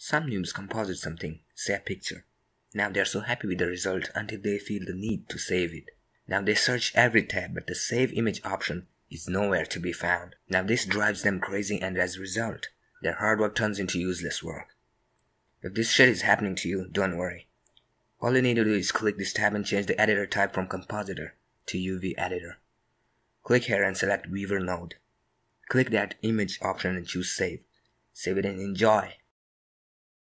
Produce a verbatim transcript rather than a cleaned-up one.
Some noobs composite something, say a picture. Now they are so happy with the result until they feel the need to save it. Now they search every tab, but the save image option is nowhere to be found. Now this drives them crazy, and as a result, their hard work turns into useless work. If this shit is happening to you, don't worry. All you need to do is click this tab and change the editor type from compositor to U V editor. Click here and select Weaver node. Click that image option and choose save. Save it and enjoy.